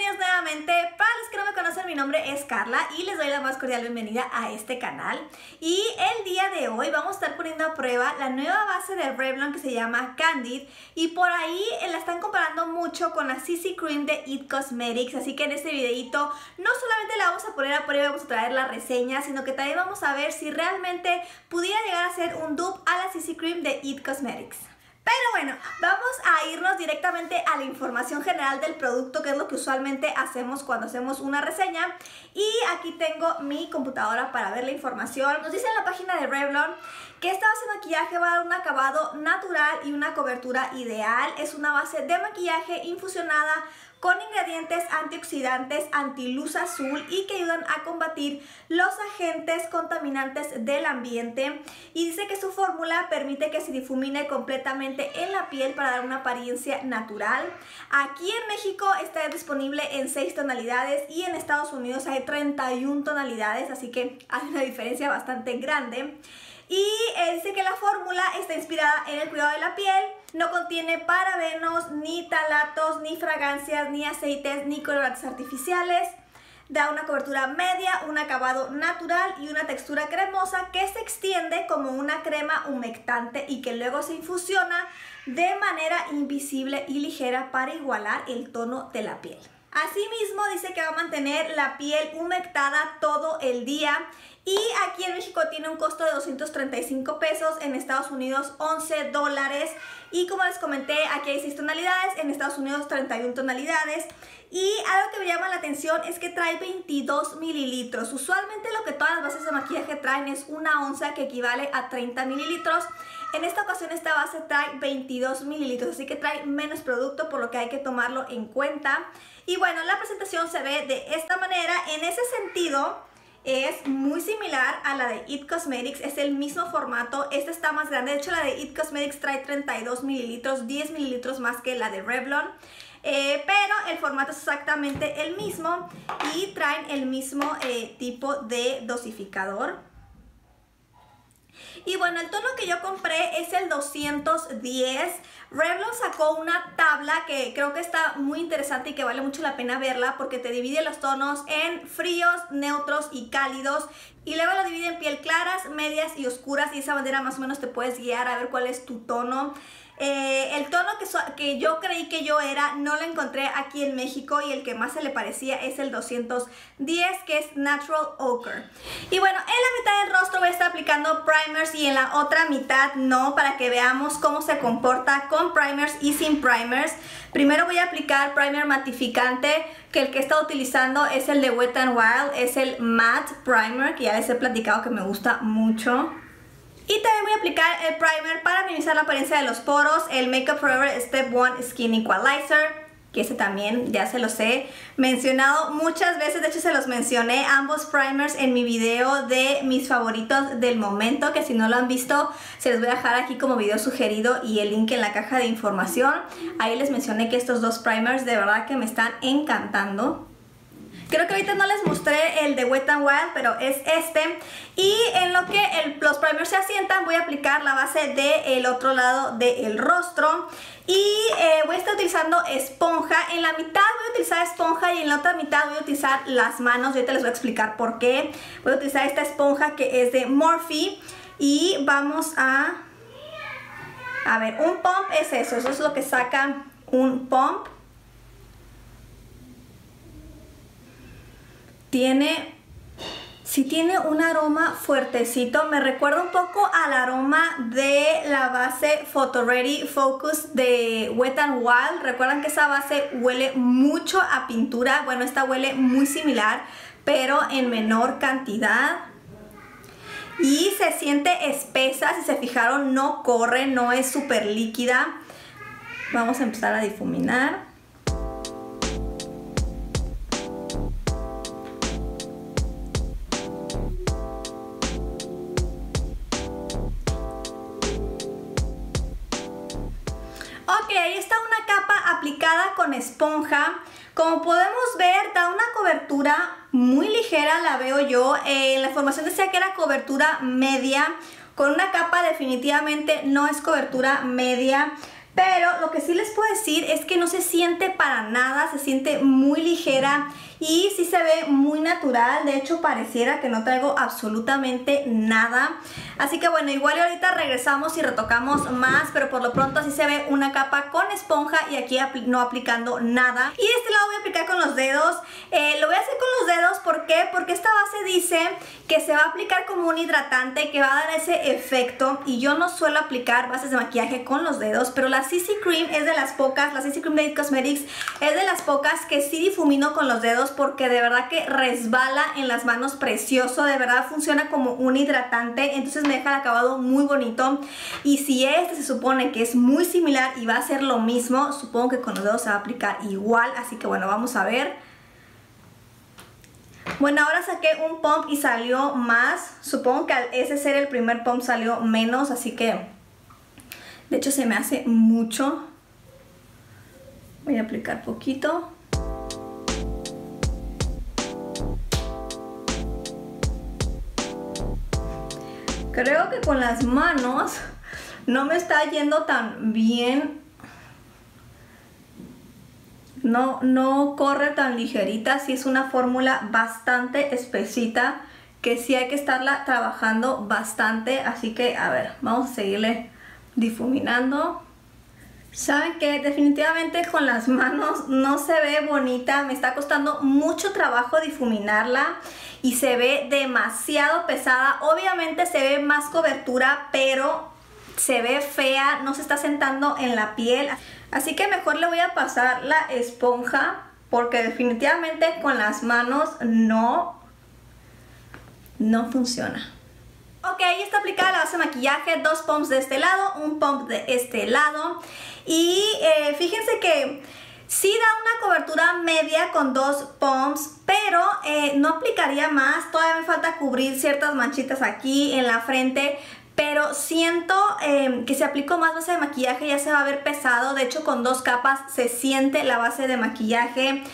bienvenidos nuevamente. Para los que no me conocen, mi nombre es Carla y les doy la más cordial bienvenida a este canal. Y el día de hoy vamos a estar poniendo a prueba la nueva base de Revlon que se llama Candid. Y por ahí la están comparando mucho con la CC Cream de It Cosmetics. Así que en este videito no solamente la vamos a poner a prueba y vamos a traer la reseña, sino que también vamos a ver si realmente pudiera llegar a ser un dupe a la CC Cream de It Cosmetics. Pero bueno, vamos a irnos directamente a la información general del producto, que es lo que usualmente hacemos cuando hacemos una reseña. Y aquí tengo mi computadora para ver la información. Nos dice en la página de Revlon que esta base de maquillaje va a dar un acabado natural y una cobertura ideal. Es una base de maquillaje infusionada con ingredientes antioxidantes, antiluz azul, y que ayudan a combatir los agentes contaminantes del ambiente. Y dice que su fórmula permite que se difumine completamente en la piel para dar una apariencia natural. Aquí en México está disponible en 6 tonalidades y en Estados Unidos hay 31 tonalidades, así que hay una diferencia bastante grande. Y dice que la fórmula está inspirada en el cuidado de la piel, no contiene parabenos, ni talatos, ni fragancias, ni aceites, ni colorantes artificiales. Da una cobertura media, un acabado natural y una textura cremosa que se extiende como una crema humectante y que luego se infusiona de manera invisible y ligera para igualar el tono de la piel. Asimismo dice que va a mantener la piel humectada todo el día, y aquí en México tiene un costo de 235 pesos, en Estados Unidos $11, y como les comenté, aquí hay 6 tonalidades, en Estados Unidos 31 tonalidades. Y algo que me llama la atención es que trae 22 mililitros. Usualmente lo que todas las bases de maquillaje traen es una onza, que equivale a 30 mililitros. En esta ocasión esta base trae 22 mililitros, así que trae menos producto, por lo que hay que tomarlo en cuenta. Y bueno, la presentación se ve de esta manera. En ese sentido es muy similar a la de It Cosmetics, es el mismo formato. Esta está más grande, de hecho la de It Cosmetics trae 32 mililitros, 10 mililitros más que la de Revlon. Pero el formato es exactamente el mismo y traen el mismo tipo de dosificador. Y bueno, el tono que yo compré es el 210. Revlon sacó una tabla que creo que está muy interesante y que vale mucho la pena verla, porque te divide los tonos en fríos, neutros y cálidos. Y luego lo divide en piel claras, medias y oscuras, y de esa manera más o menos te puedes guiar a ver cuál es tu tono. El tono que yo creí que yo era, no lo encontré aquí en México, y el que más se le parecía es el 210, que es Natural Ochre. Y bueno, en la mitad del rostro voy a estar aplicando primers y en la otra mitad no, para que veamos cómo se comporta con primers y sin primers. Primero voy a aplicar primer matificante, que el que he estado utilizando es el de Wet n Wild, es el Matte Primer, que ya les he platicado que me gusta mucho. Y también voy a aplicar el primer para minimizar la apariencia de los poros, el Make Up For Ever Step One Skin Equalizer, que ese también ya se los he mencionado muchas veces. De hecho, se los mencioné ambos primers en mi video de mis favoritos del momento, que si no lo han visto, se los voy a dejar aquí como video sugerido y el link en la caja de información. Ahí les mencioné que estos dos primers de verdad que me están encantando. Creo que ahorita no les mostré el de Wet n Wild, pero es este. Y en lo que los primers se asientan, voy a aplicar la base del otro lado del rostro. Y voy a estar utilizando esponja. En la mitad voy a utilizar esponja y en la otra mitad voy a utilizar las manos. Ahorita les voy a explicar por qué. Voy a utilizar esta esponja que es de Morphe. Y vamos a ver, un pump es eso es lo que saca un pump. Sí tiene un aroma fuertecito, me recuerda un poco al aroma de la base Photoready Focus de Wet n Wild. Recuerdan que esa base huele mucho a pintura. Bueno, esta huele muy similar, pero en menor cantidad. Y se siente espesa, si se fijaron no corre, no es súper líquida. Vamos a empezar a difuminar. Ok, ahí está una capa aplicada con esponja. Como podemos ver, da una cobertura muy ligera, la veo yo. En la información decía que era cobertura media. Con una capa definitivamente no es cobertura media. Pero lo que sí les puedo decir es que no se siente para nada, se siente muy ligera y sí se ve muy natural. De hecho, pareciera que no traigo absolutamente nada. Así que bueno, igual y ahorita regresamos y retocamos más, pero por lo pronto así se ve una capa con esponja y aquí no aplicando nada. Y de este lado voy a aplicar con los dedos. Lo voy a hacer con los dedos, ¿por qué? Porque esta base dice que se va a aplicar como un hidratante que va a dar ese efecto, y yo no suelo aplicar bases de maquillaje con los dedos, pero la CC Cream es de las pocas, la CC Cream de It Cosmetics es de las pocas que sí difumino con los dedos, porque de verdad que resbala en las manos precioso, de verdad funciona como un hidratante, entonces me deja el acabado muy bonito. Y si este se supone que es muy similar y va a ser lo mismo, supongo que con los dedos se va a aplicar igual, así que bueno, vamos a ver. Bueno, ahora saqué un pump y salió más, supongo que al ese ser el primer pump salió menos, así que de hecho se me hace mucho. Voy a aplicar poquito. Creo que con las manos no me está yendo tan bien. No corre tan ligerita. Sí es una fórmula bastante espesita, que sí hay que estarla trabajando bastante. Así que a ver, vamos a seguirle difuminando. ¿Saben qué? Definitivamente con las manos no se ve bonita, me está costando mucho trabajo difuminarla y se ve demasiado pesada. Obviamente se ve más cobertura, pero se ve fea, no se está sentando en la piel. Así que mejor le voy a pasar la esponja, porque definitivamente con las manos no funciona. Ok, ya está aplicada la base de maquillaje, 2 pumps de este lado, 1 pump de este lado. Y fíjense que sí da una cobertura media con 2 pumps, pero no aplicaría más. Todavía me falta cubrir ciertas manchitas aquí en la frente, pero siento que si aplico más base de maquillaje ya se va a ver pesado. De hecho, con 2 capas se siente la base de maquillaje.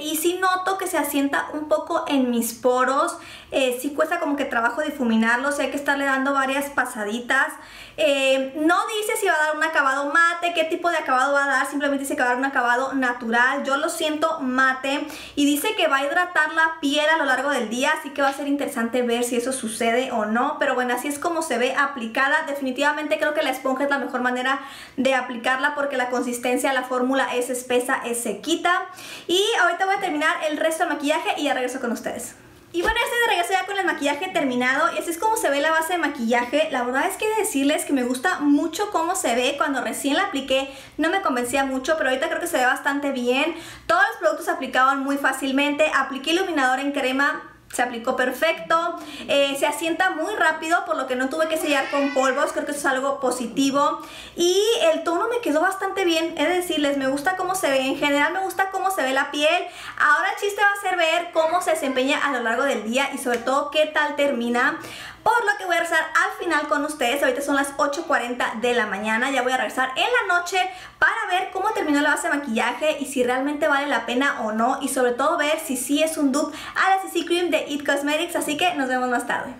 Y sí noto que se asienta un poco en mis poros. Sí cuesta como que trabajo difuminarlos. Hay que estarle dando varias pasaditas. No dice si va a dar un acabado mate, qué tipo de acabado va a dar. Simplemente dice que va a dar un acabado natural. Yo lo siento mate. Y dice que va a hidratar la piel a lo largo del día. Así que va a ser interesante ver si eso sucede o no. Pero bueno, así es como se ve aplicada. Definitivamente creo que la esponja es la mejor manera de aplicarla, porque la consistencia, la fórmula es espesa, es sequita. Y ahorita voy a terminar el resto del maquillaje y ya regreso con ustedes. Y bueno, estoy de regreso ya con el maquillaje terminado y así es como se ve la base de maquillaje. La verdad es que decirles que me gusta mucho cómo se ve. Cuando recién la apliqué no me convencía mucho, pero ahorita creo que se ve bastante bien. Todos los productos se aplicaban muy fácilmente. Apliqué iluminador en crema, se aplicó perfecto, se asienta muy rápido, por lo que no tuve que sellar con polvos. Creo que eso es algo positivo. Y el tono me quedó bastante bien. Es decirles, me gusta cómo se ve. En general me gusta cómo se ve la piel. Ahora el chiste va a ser ver cómo se desempeña a lo largo del día y sobre todo qué tal termina. Por lo que voy a regresar al final con ustedes. Ahorita son las 8:40 de la mañana. Ya voy a regresar en la noche para ver cómo terminó la base de maquillaje y si realmente vale la pena o no. Y sobre todo ver si sí es un dupe a la CC Cream de It Cosmetics. Así que nos vemos más tarde.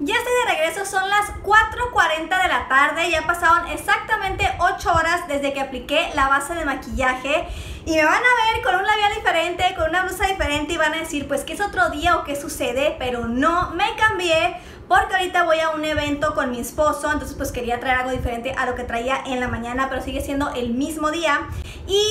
Ya estoy de regreso, son las 4:40 de la tarde. Ya pasaron exactamente 8 horas desde que apliqué la base de maquillaje. Y me van a ver con un labial diferente, con una blusa diferente, y van a decir pues que es otro día o qué sucede. Pero no, me cambié porque ahorita voy a un evento con mi esposo, entonces pues quería traer algo diferente a lo que traía en la mañana, pero sigue siendo el mismo día. Y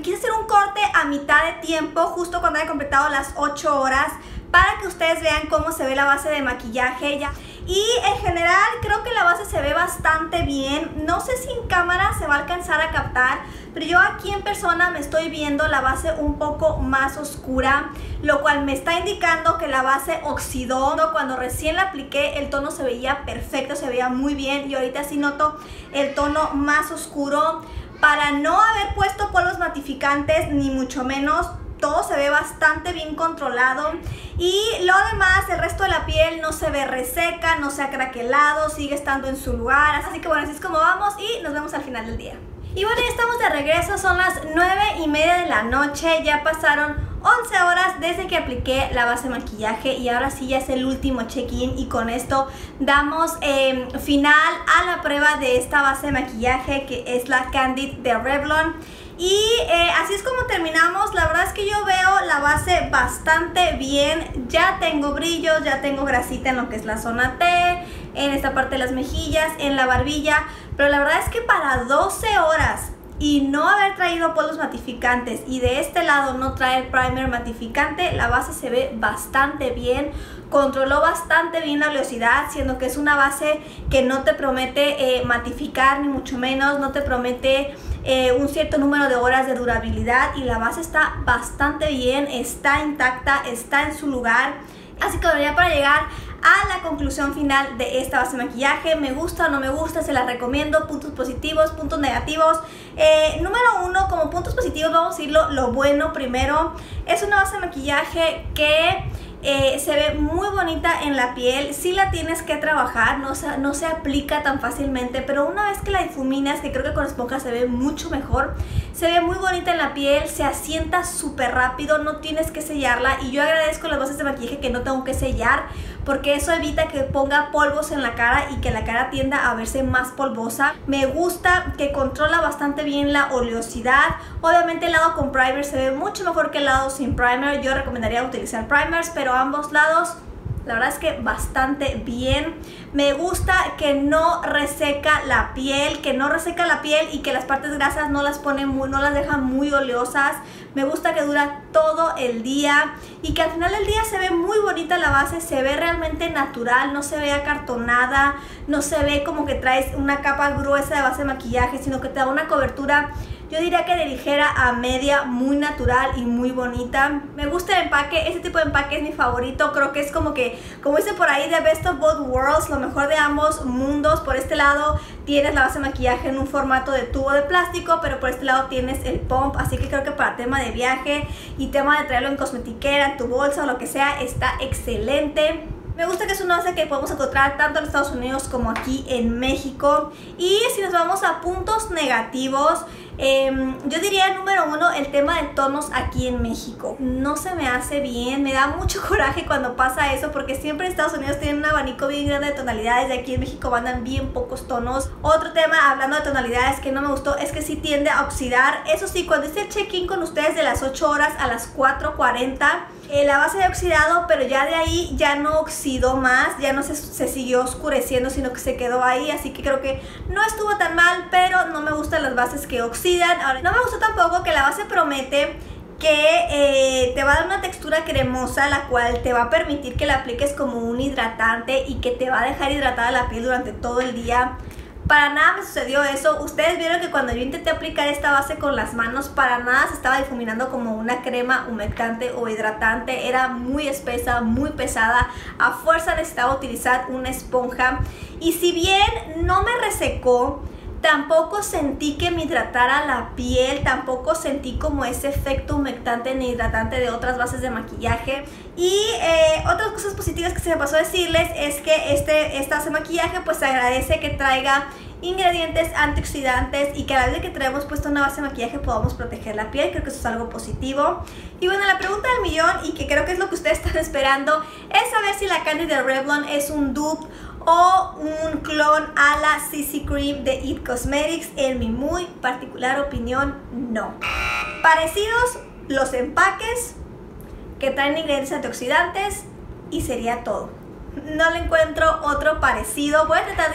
quise hacer un corte a mitad de tiempo, justo cuando haya completado las 8 horas, para que ustedes vean cómo se ve la base de maquillaje ya. Y en general creo que la base se ve bastante bien. No sé si en cámara se va a alcanzar a captar, pero yo aquí en persona me estoy viendo la base un poco más oscura, lo cual me está indicando que la base oxidó. Cuando recién la apliqué el tono se veía perfecto, se veía muy bien, y ahorita sí noto el tono más oscuro. Para no haber puesto polvos matificantes ni mucho menos, todo se ve bastante bien controlado. Y lo demás, el resto de la piel no se ve reseca, no se ha craquelado, sigue estando en su lugar. Así que bueno, así es como vamos y nos vemos al final del día. Y bueno, ya estamos de regreso, son las 9:30 de la noche, ya pasaron 11 horas desde que apliqué la base de maquillaje y ahora sí ya es el último check-in y con esto damos final a la prueba de esta base de maquillaje que es la Candid de Revlon. Y así es como terminamos. La verdad es que yo veo la base bastante bien. Ya tengo brillos, ya tengo grasita en lo que es la zona T, en esta parte de las mejillas, en la barbilla. Pero la verdad es que para 12 horas y no haber traído polvos matificantes y de este lado no traer primer matificante, la base se ve bastante bien. Controló bastante bien la oleosidad, siendo que es una base que no te promete matificar ni mucho menos, no te promete un cierto número de horas de durabilidad y la base está bastante bien, está intacta, está en su lugar. Así que ahora ya para llegar a la conclusión final de esta base de maquillaje, me gusta o no me gusta, se las recomiendo, puntos positivos, puntos negativos. Número uno, como puntos positivos vamos a decirlo lo bueno primero. Es una base de maquillaje que se ve muy bonita en la piel, sí la tienes que trabajar, no se aplica tan fácilmente, pero una vez que la difuminas, que creo que con esponja se ve mucho mejor, se ve muy bonita en la piel, se asienta súper rápido, no tienes que sellarla y yo agradezco las bases de maquillaje que no tengo que sellar porque eso evita que ponga polvos en la cara y que la cara tienda a verse más polvosa. Me gusta que controla bastante bien la oleosidad, obviamente el lado con primer se ve mucho mejor que el lado sin primer, yo recomendaría utilizar primers, pero ambos lados la verdad es que bastante bien. Me gusta que no reseca la piel, y que las partes grasas no las deja muy oleosas. Me gusta que dura todo el día y que al final del día se ve muy bonita la base, se ve realmente natural, no se ve acartonada, no se ve como que traes una capa gruesa de base de maquillaje, sino que te da una cobertura, yo diría que de ligera a media, muy natural y muy bonita. Me gusta el empaque, este tipo de empaque es mi favorito, creo que es como que, como dice por ahí, the best of both worlds, lo mejor de ambos mundos. Por este lado tienes la base de maquillaje en un formato de tubo de plástico, pero por este lado tienes el pump, así que creo que para tema de viaje y tema de traerlo en cosmetiquera, en tu bolsa o lo que sea, está excelente. Me gusta que es una base que podemos encontrar tanto en Estados Unidos como aquí en México. Y si nos vamos a puntos negativos, yo diría número uno, el tema de tonos aquí en México. No se me hace bien, me da mucho coraje cuando pasa eso porque siempre en Estados Unidos tienen un abanico bien grande de tonalidades y aquí en México mandan bien pocos tonos. Otro tema, hablando de tonalidades, que no me gustó es que sí tiende a oxidar. Eso sí, cuando hice el check-in con ustedes de las 8 horas a las 4:40, la base había oxidado, pero ya de ahí ya no oxidó más, ya no se siguió oscureciendo, sino que se quedó ahí, así que creo que no estuvo tan mal, pero no me gustan las bases que oxidan. Ahora, no me gustó tampoco que la base promete que te va a dar una textura cremosa, la cual te va a permitir que la apliques como un hidratante y que te va a dejar hidratada la piel durante todo el día. Para nada me sucedió eso. Ustedes vieron que cuando yo intenté aplicar esta base con las manos, para nada se estaba difuminando como una crema humectante o hidratante. Era muy espesa, muy pesada. A fuerza necesitaba utilizar una esponja. Y si bien no me resecó, tampoco sentí que me hidratara la piel, tampoco sentí como ese efecto humectante ni hidratante de otras bases de maquillaje. Y otras cosas positivas que se me pasó a decirles es que esta base de maquillaje pues se agradece que traiga ingredientes antioxidantes y que a la vez que traemos puesta una base de maquillaje podamos proteger la piel, creo que eso es algo positivo. Y bueno, la pregunta del millón y que creo que es lo que ustedes están esperando es saber si la Candid de Revlon es un dupe o un clon a la CC Cream de It Cosmetics. En mi muy particular opinión, no. Parecidos los empaques que traen ingredientes antioxidantes y sería todo. No le encuentro otro parecido. Voy a tratar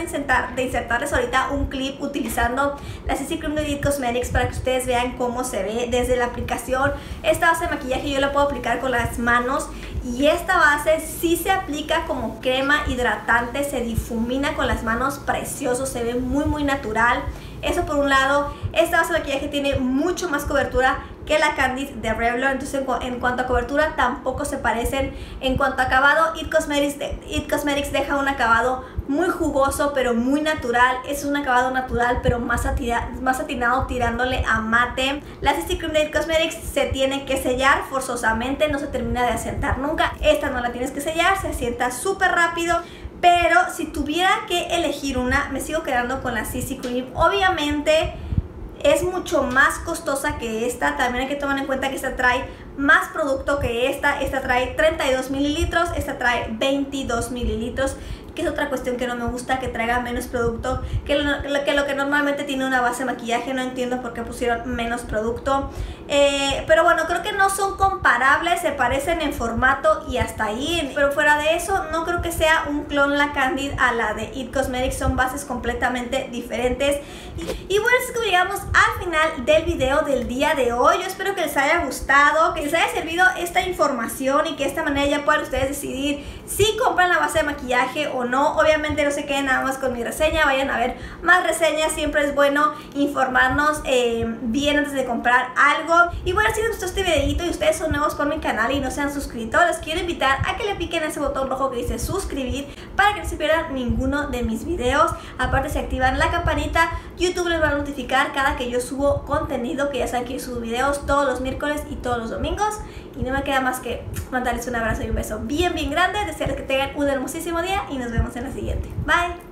de insertarles ahorita un clip utilizando la CC Cream de It Cosmetics para que ustedes vean cómo se ve desde la aplicación. Esta base de maquillaje yo la puedo aplicar con las manos y esta base sí se aplica como crema hidratante, se difumina con las manos precioso, se ve muy muy natural. Eso por un lado. Esta base de maquillaje tiene mucho más cobertura que la Candid de Revlon, entonces en cuanto a cobertura tampoco se parecen. En cuanto a acabado, It Cosmetics deja un acabado muy jugoso pero muy natural. Es un acabado natural pero más satinado, tirándole a mate. La CC Cream de It Cosmetics se tiene que sellar forzosamente, no se termina de asentar nunca. Esta no la tienes que sellar, se asienta súper rápido. Pero si tuviera que elegir una, me sigo quedando con la CC Cream. Obviamente es mucho más costosa que esta. También hay que tomar en cuenta que esta trae más producto que esta. Esta trae 32 mililitros, esta trae 22 mililitros. Que es otra cuestión que no me gusta, que traiga menos producto que lo que normalmente tiene una base de maquillaje. No entiendo por qué pusieron menos producto. Pero bueno, creo que no son comparables, se parecen en formato y hasta ahí. Pero fuera de eso, no creo que sea un clon la Candid a la de It Cosmetics, son bases completamente diferentes. Y bueno, es que llegamos al final del video del día de hoy. Yo espero que les haya gustado, que les haya servido esta información y que de esta manera ya puedan ustedes decidir si compran la base de maquillaje o no. Obviamente no se queden nada más con mi reseña, vayan a ver más reseñas, siempre es bueno informarnos bien antes de comprar algo. Y bueno, si les gustó este videito y ustedes son nuevos por mi canal y no se han suscrito, los quiero invitar a que le piquen ese botón rojo que dice suscribir para que no se pierdan ninguno de mis videos. Aparte, si activan la campanita, YouTube les va a notificar cada que yo subo contenido, que ya saben que yo subo videos todos los miércoles y todos los domingos. Y no me queda más que mandarles un abrazo y un beso bien grande, desearles que tengan un hermosísimo día y nos vemos en la siguiente. Bye.